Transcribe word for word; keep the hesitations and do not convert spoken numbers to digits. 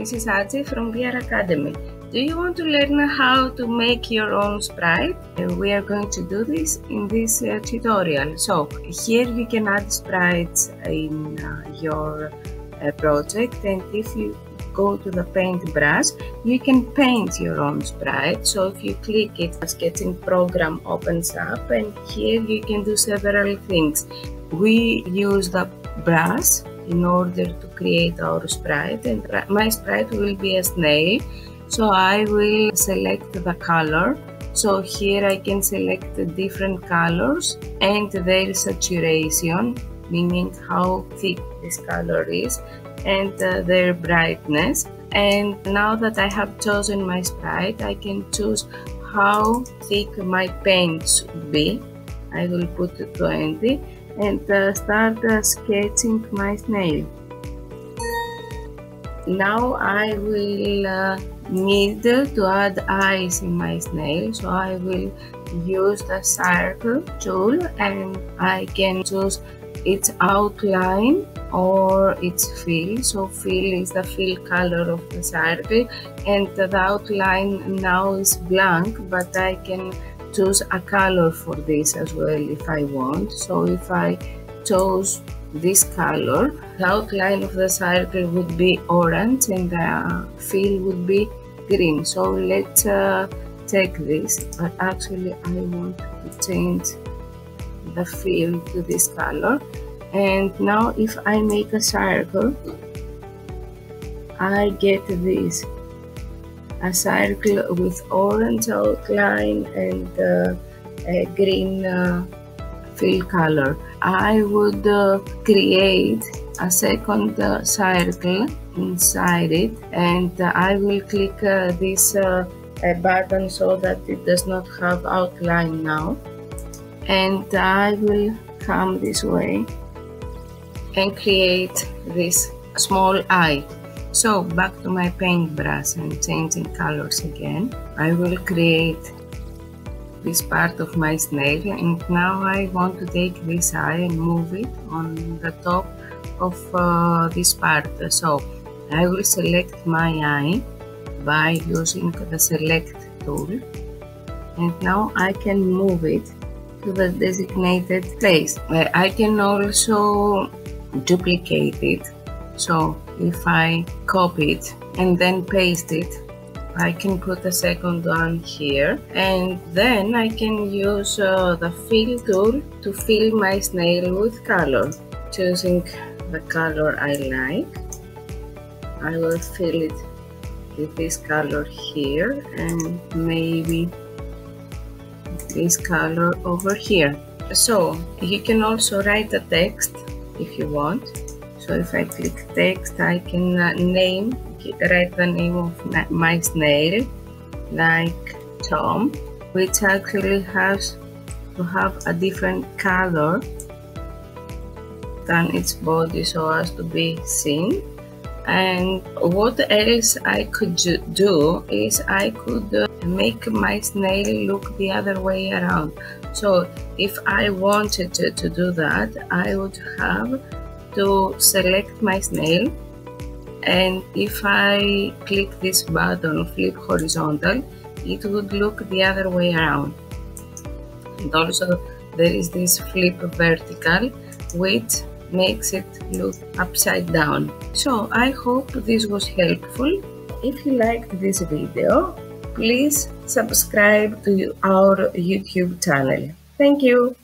This is Ajay from V R Academy. Do you want to learn how to make your own sprite? And we are going to do this in this uh, tutorial. So here you can add sprites in uh, your uh, project, and if you go to the paint brush, you can paint your own sprite. So if you click it, the sketching program opens up, and here you can do several things. We use the brush in order to create our sprite, and my sprite will be a snail. So I will select the color. So here I can select the different colors and their saturation, meaning how thick this color is, and uh, their brightness. And now that I have chosen my sprite, I can choose how thick my paint should be. I will put twenty and uh, start uh, sketching my snail. Now I will uh, need to add eyes in my snail, so I will use the circle tool, and I can choose its outline or its fill. So fill is the fill color of the circle, and the outline now is blank, but I can choose a color for this as well if I want. So if I chose this color, the outline of the circle would be orange and the fill would be green. So let's uh, check this, but actually I want to change the fill to this color. And now if I make a circle, I get this, a circle with orange outline and uh, a green uh, fill color. I would uh, create a second uh, circle inside it, and uh, I will click uh, this uh, button so that it does not have outline now, and I will come this way and create this small eye. So back to my paintbrush and changing colors again, I will create this part of my snail, and now I want to take this eye and move it on the top of uh, this part. So I will select my eye by using the select tool, and now I can move it to the designated place. I can also duplicate it. So if I copy it and then paste it, I can put a second one here, and then I can use uh, the fill tool to fill my snail with color. Choosing the color I like, I will fill it with this color here, and maybe this color over here. So you can also write a text if you want. So if I click text, I can uh, name write the name of my snail, like Tom, which actually has to have a different color than its body so as to be seen. And what else I could do is I could make my snail look the other way around. So if I wanted to, to do that, I would have to select my snail, and if I click this button, flip horizontal, it would look the other way around. And also there is this flip vertical, which makes it look upside down. So I hope this was helpful. If you liked this video, please subscribe to our YouTube channel. Thank you.